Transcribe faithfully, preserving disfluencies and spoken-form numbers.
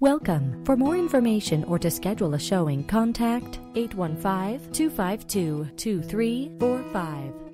Welcome. For more information or to schedule a showing, contact eight one five, two five two, two three four five.